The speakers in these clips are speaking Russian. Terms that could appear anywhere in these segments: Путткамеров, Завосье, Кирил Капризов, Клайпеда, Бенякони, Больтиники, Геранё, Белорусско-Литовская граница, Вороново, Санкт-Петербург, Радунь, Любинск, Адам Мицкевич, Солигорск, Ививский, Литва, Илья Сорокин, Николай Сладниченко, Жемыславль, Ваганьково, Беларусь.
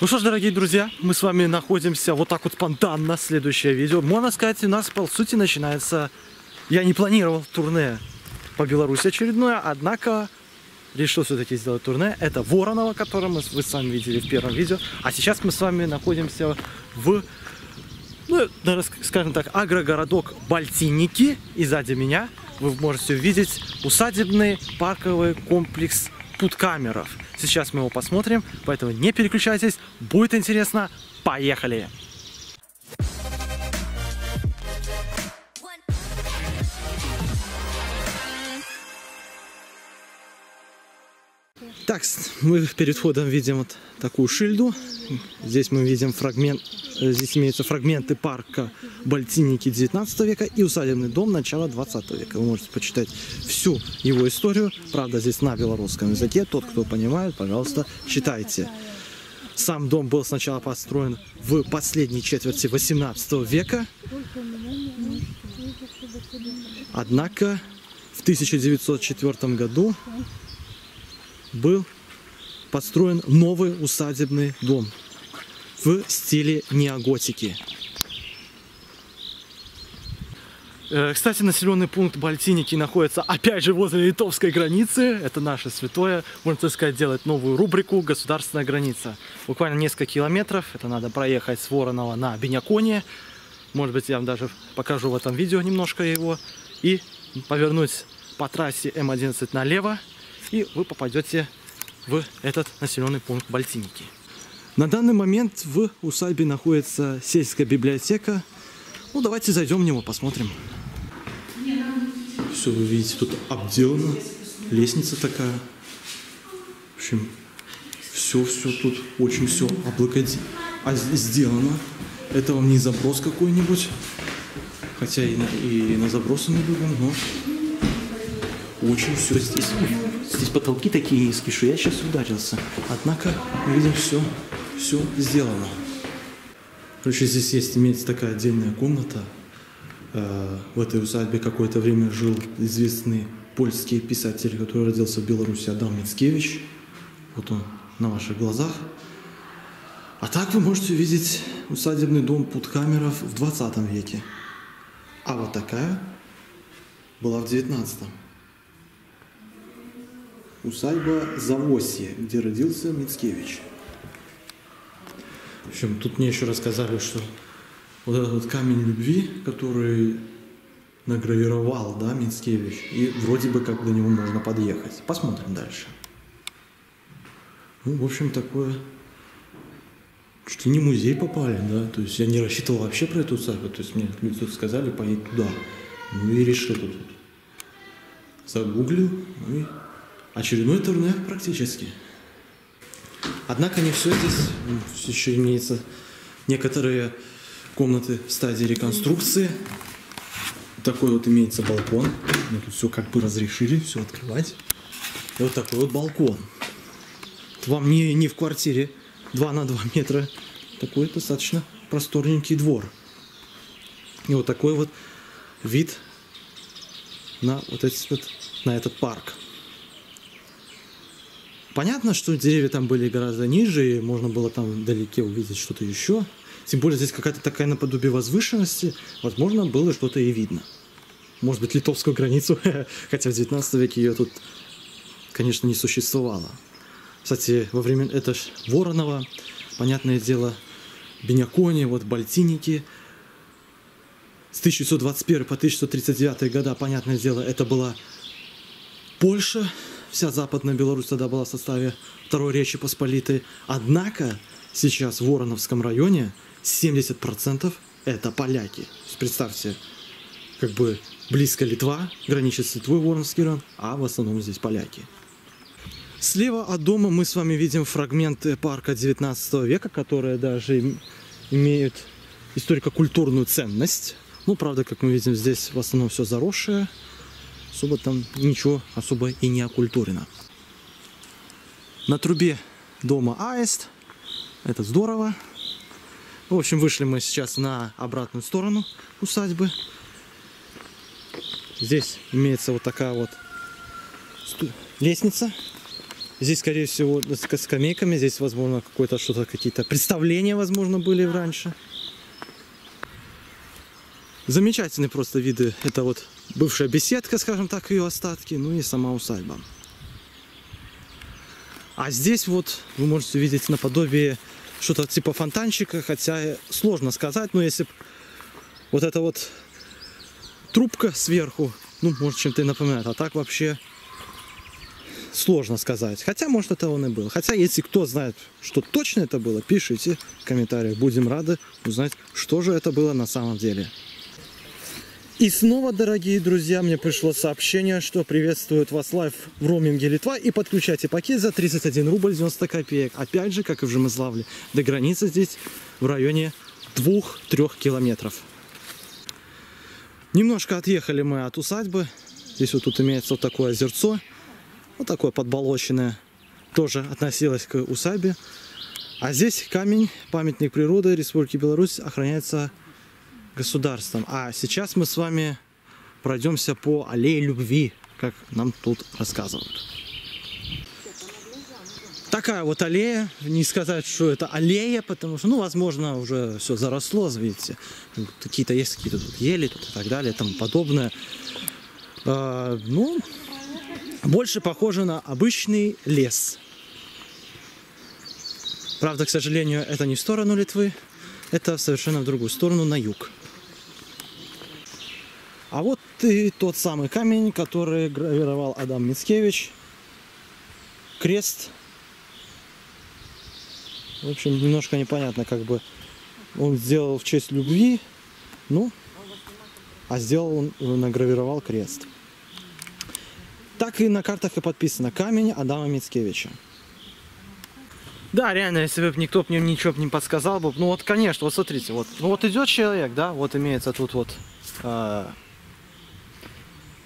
Ну что ж, дорогие друзья, мы с вами находимся вот так вот спонтанно. Следующее видео. Можно сказать, у нас, по сути, начинается... Я не планировал турне по Беларуси очередное, однако решил все-таки сделать турне. Это Вороново, которое вы сами видели в первом видео. А сейчас мы с вами находимся в, ну, скажем так, агрогородок Больтиники. И сзади меня вы можете увидеть усадебный парковый комплекс Путткамеров. Сейчас мы его посмотрим, поэтому не переключайтесь, будет интересно. Поехали! Так, мы перед входом видим вот такую шильду. Здесь мы видим фрагмент, здесь имеются фрагменты парка Больтиники 19 века и усадебный дом начала 20 века. Вы можете почитать всю его историю. Правда, здесь на белорусском языке. Тот, кто понимает, пожалуйста, читайте. Сам дом был сначала построен в последней четверти 18 века. Однако в 1904 году был построен новый усадебный дом в стиле неоготики. Кстати, населенный пункт Больтиники находится опять же возле литовской границы. Это наше святое, можно сказать, делает новую рубрику «Государственная граница». Буквально несколько километров. Это надо проехать с Воронова на Бенякони. Может быть, я вам даже покажу в этом видео немножко его. И повернуть по трассе М11 налево. И вы попадете в этот населенный пункт Больтиники. На данный момент в усадьбе находится сельская библиотека. Ну, давайте зайдем в него, посмотрим. Все, вы видите, тут обделано. Лестница такая. В общем, все тут очень все сделано. Это вам не заброс какой-нибудь. Хотя и на забросы набегом, но... Очень все здесь потолки такие низкие, что я сейчас ударился. Однако, мы видим, все сделано. Короче, здесь имеется такая отдельная комната. В этой усадьбе какое-то время жил известный польский писатель, который родился в Беларуси, Адам Мицкевич. Вот он на ваших глазах. А так вы можете увидеть усадебный дом Путткамеров в 20 веке. А вот такая была в 19. Усадьба Завосье, где родился Мицкевич. В общем, тут мне еще рассказали, что вот этот вот камень любви, который награвировал, да, Мицкевич, и вроде бы как до него можно подъехать. Посмотрим дальше. Ну, в общем, такое... Чуть ли не музей попали, да, то есть я не рассчитывал вообще про эту усадьбу, то есть мне люди тут сказали, поедь туда. Ну и решил тут. Загуглил, ну и... Очередной турне практически. Однако не все здесь. Здесь еще имеются некоторые комнаты в стадии реконструкции. Такой вот имеется балкон. Мы тут все как бы разрешили, все открывать. И вот такой вот балкон. Это вам не в квартире 2 на 2 метра. Такой достаточно просторненький двор. И вот такой вот вид на вот этот парк. Понятно, что деревья там были гораздо ниже, и можно было там вдалеке увидеть что-то еще. Тем более здесь какая-то такая наподобие возвышенности, возможно, было что-то и видно. Может быть, литовскую границу, хотя в 19 веке ее тут, конечно, не существовало. Кстати, во время это ж Воронова, понятное дело, Бенякони, вот Больтиники. С 1921 по 1939 года, понятное дело, это была Польша. Вся Западная Беларусь тогда была в составе Второй Речи Посполитой. Однако сейчас в Вороновском районе 70% это поляки. Представьте, как бы близко Литва, граничит с Литвой Вороновский район, а в основном здесь поляки. Слева от дома мы с вами видим фрагменты парка 19 века, которые даже имеют историко-культурную ценность. Ну, правда, как мы видим, здесь в основном все заросшее. Особо там ничего особо и не окультурено. На трубе дома аист. Это здорово. В общем, вышли мы сейчас на обратную сторону усадьбы. Здесь имеется вот такая вот лестница. Здесь, скорее всего, с скамейками. Здесь, возможно, какое-то что-то, какие-то представления, возможно, были раньше. Замечательные просто виды. Это вот бывшая беседка, скажем так, ее остатки, ну и сама усадьба. А здесь вот вы можете видеть наподобие что-то типа фонтанчика, хотя сложно сказать, но если вот эта вот трубка сверху, ну, может, чем-то и напоминает, а так вообще сложно сказать. Хотя, может, это он и был. Хотя, если кто знает, что точно это было, пишите в комментариях. Будем рады узнать, что же это было на самом деле. И снова, дорогие друзья, мне пришло сообщение, что приветствуют вас лайв в роуминге Литва и подключайте пакет за 31 рубль 90 копеек. Опять же, как и в Жемыславле, до границы здесь в районе 2-3 километров. Немножко отъехали мы от усадьбы. Здесь вот тут имеется вот такое озерцо, вот такое подболоченное, тоже относилось к усадьбе. А здесь камень, памятник природы Республики Беларусь, охраняется государством. А сейчас мы с вами пройдемся по аллее любви, как нам тут рассказывают. Такая вот аллея, не сказать, что это аллея, потому что, ну, возможно, уже все заросло, видите, какие-то есть какие-то тут ели тут и так далее, и тому подобное. Ну, больше похоже на обычный лес. Правда, к сожалению, это не в сторону Литвы, это совершенно в другую сторону, на юг. А вот и тот самый камень, который гравировал Адам Мицкевич. Крест. В общем, немножко непонятно, как бы он сделал в честь любви, ну, а сделал он, награвировал крест. Так и на картах и подписано: камень Адама Мицкевича. Да, реально, если бы никто мне ничего не подсказал бы, ну вот, конечно, вот смотрите, вот, ну, вот идет человек, да, вот имеется тут вот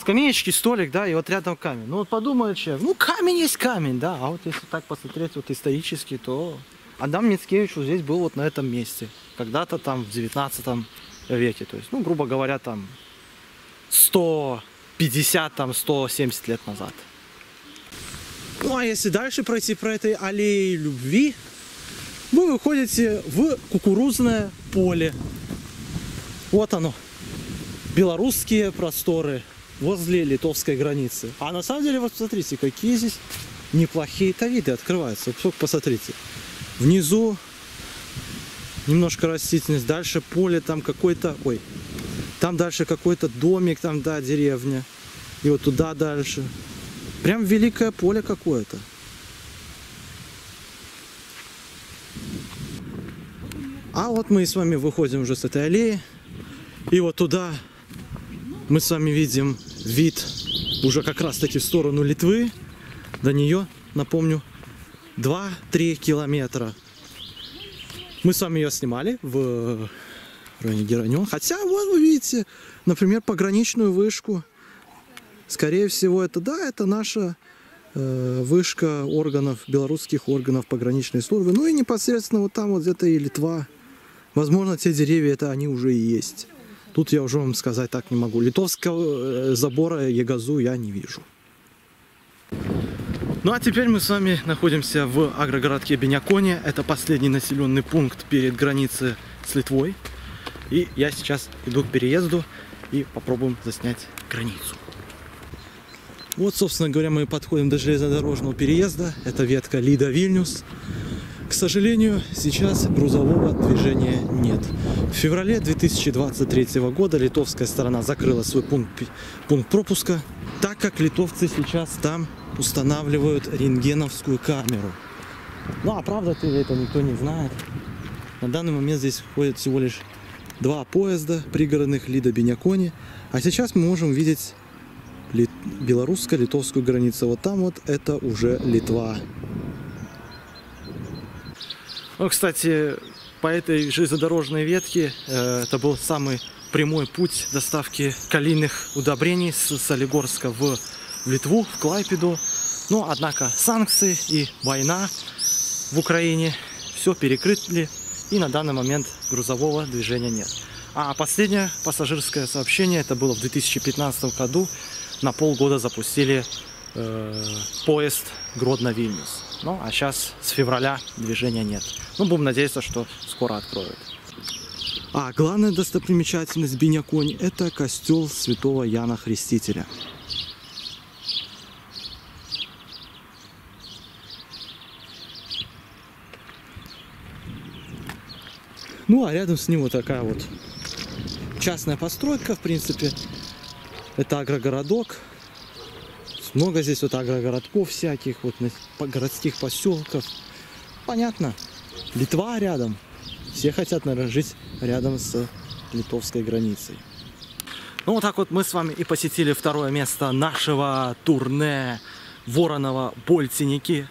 скамеечки, столик, да, и вот рядом камень. Ну вот подумает человек, ну камень есть камень, да, а вот если так посмотреть вот исторически, то Адам Мицкевич вот здесь был вот на этом месте, когда-то там в 19 веке, то есть, ну, грубо говоря, там 150, там 170 лет назад. Ну, а если дальше пройти по этой аллее любви, вы выходите в кукурузное поле. Вот оно, белорусские просторы возле литовской границы. А на самом деле, вот смотрите, какие здесь неплохие-то виды открываются. Вот посмотрите. Внизу немножко растительность, дальше поле, там какой-то, ой, там дальше какой-то домик, там, да, деревня. И вот туда дальше. Прям великое поле какое-то. А вот мы и с вами выходим уже с этой аллеи. И вот туда мы с вами видим вид уже как раз-таки в сторону Литвы. До нее, напомню, 2-3 километра. Мы с вами ее снимали в районе Геранё. Хотя, вот вы видите, например, пограничную вышку. Скорее всего, это, да, это наша вышка органов, белорусских органов пограничной службы. Ну и непосредственно вот там вот где-то и Литва. Возможно, те деревья, это они уже и есть. Тут я уже вам сказать так не могу. Литовского забора Ягазу я не вижу. Ну а теперь мы с вами находимся в агрогородке Бенякони. Это последний населенный пункт перед границей с Литвой. И я сейчас иду к переезду и попробуем заснять границу. Вот, собственно говоря, мы подходим до железнодорожного переезда. Это ветка Лида-Вильнюс. К сожалению, сейчас грузового движения нет. В феврале 2023 года литовская сторона закрыла свой пункт пропуска, так как литовцы сейчас там устанавливают рентгеновскую камеру. Ну а правда ты это никто не знает. На данный момент здесь ходят всего лишь два поезда пригородных Лида-Бенякони. А сейчас мы можем видеть белорусско-литовскую границу. Вот там вот это уже Литва. Ну, кстати, по этой железнодорожной ветке это был самый прямой путь доставки калийных удобрений с Солигорска в Литву, в Клайпеду. Но, однако, санкции и война в Украине все перекрыли, и на данный момент грузового движения нет. А последнее пассажирское сообщение, это было в 2015 году, на полгода запустили поезд Гродно-Вильнюс. Ну, а сейчас с февраля движения нет. Ну, будем надеяться, что скоро откроют. А главная достопримечательность Бенякони – это костел святого Яна Христителя. Ну, а рядом с ним вот такая вот частная постройка, в принципе. Это агрогородок. Много здесь вот агрогородков всяких, вот городских поселков. Понятно, Литва рядом. Все хотят, наверное, жить рядом с литовской границей. Ну, вот так вот мы с вами и посетили второе место нашего турне Вороново, Больтиники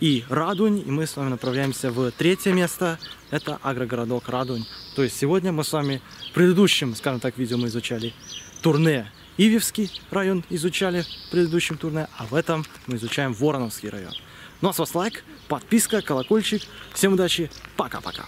и Радунь. И мы с вами направляемся в третье место. Это агрогородок Радунь. То есть сегодня мы с вами в предыдущем, скажем так, видео мы изучали турне. Ививский район изучали в предыдущем турне, а в этом мы изучаем Вороновский район. Ну а с вас лайк, подписка, колокольчик. Всем удачи, пока-пока.